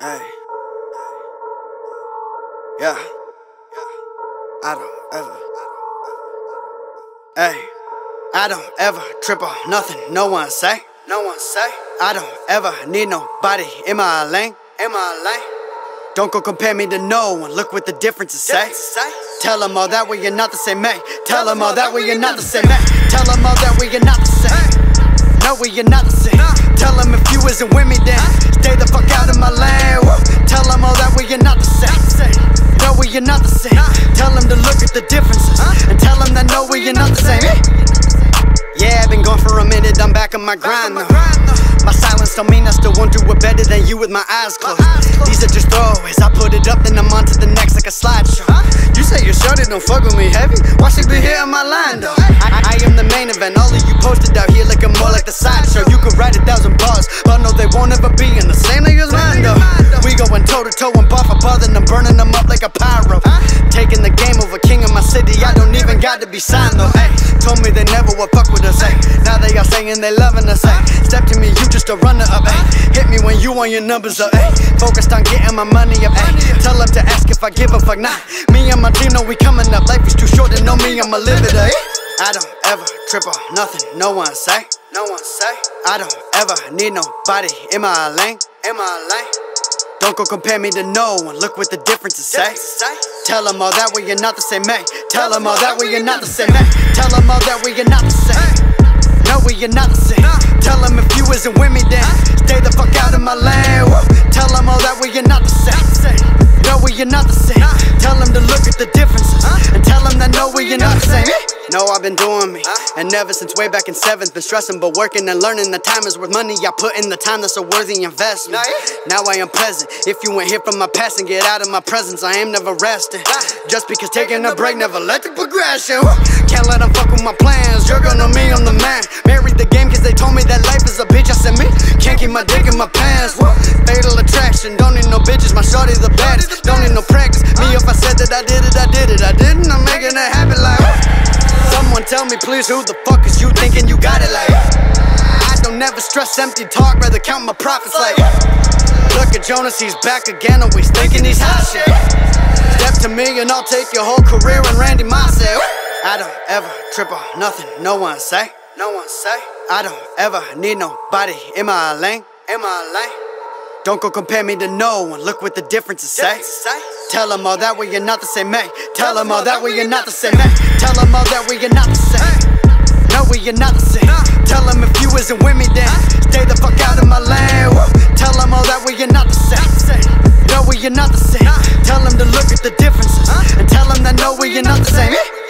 Hey. Yeah. I don't ever trip on nothing no one say. I don't ever need nobody in my lane. Don't go compare me to no one. Look what the difference is, say. Tell them all that we are not the same, man. Tell them all that we are not the same, man. Tell them all that we are not the same. No, we are not the same. Tell them if you isn't with me, then stay the fuck out of my lane. Tell them all that we are not the same. No, we are not the same. Tell them to look at the differences, and tell them that no, we are not the same. Yeah, I've been gone for a minute, I'm back on my grind though. My silence don't mean I still won't do it better than you with my eyes closed. These are just throwaways, I put it up then I'm on to the next like a slideshow. You say you're shorted, don't fuck with me heavy. Why should be here on my line though? I am the main event, all of you posted out here looking more like the sideshow. You could write 1,000 bars, but no they won't ever be in the same nigga's mind though. We going toe to toe and bar for bar then I'm burning them up like a pyro. Taking the game over, king of my city, I don't even got to be signed though. Told me they never would fuck with us, ay. Now they are saying they loving us, ay. Step to me, you just a runner up, ay. Hit me when you on your numbers up, ay. Focused on getting my money up, ay. Tell them to ask if I give a fuck, nah. Me and my team know we coming up. Life is too short to know me, I'ma live it, ay. I don't ever trip on nothing, no one say. I don't ever need nobody in my lane, Don't go compare me to no one, look what the difference is, say. Tell them all that we are not the same, man. Tell them all that we are not the same, man. Tell them all that we are not the same. No, we are not the same. Tell them if you isn't with me, then stay the fuck out of my lane. Tell them all that we are not the same. No, we are not the same. Tell them to look at the differences, and tell them that no, we are not the same. No, I've been doing me, and ever since way back in 7th, been stressing but working and learning. The time is worth money, I put in the time, that's a worthy investment. Now I am present, if you ain't here from my past and get out of my presence, I am never resting. Just because taking a break never led to progression. Can't let them fuck with my plans, you're gonna mean I'm the man. Married the game cause they told me that life is a bitch, I said me, can't keep my dick in my pants. Fatal attraction, don't need no bitches, my shorty's the baddest. Don't need no practice, me if I said that I did it, I didn't, I'm making it happen like. Someone tell me please, who the fuck is you thinking you got it like? I don't never stress empty talk, rather count my profits like. Look at Jonas, he's back again, always thinking he's hot shit. Step to me and I'll take your whole career and Randy Moss. I don't ever trip on nothing, no one say. I don't ever need nobody in my lane, Don't go compare me to no one, look what the difference is, say. Tell them all that we are not the same, man. Tell them all that we are not the same, man. Tell them all that we are not the same. No, we are not the same. Tell them if you isn't with me, then stay the fuck out of my lane. Tell them all that we are not the same. No, we are not the same. Tell them to look at the differences, and tell them that no, we are not the same.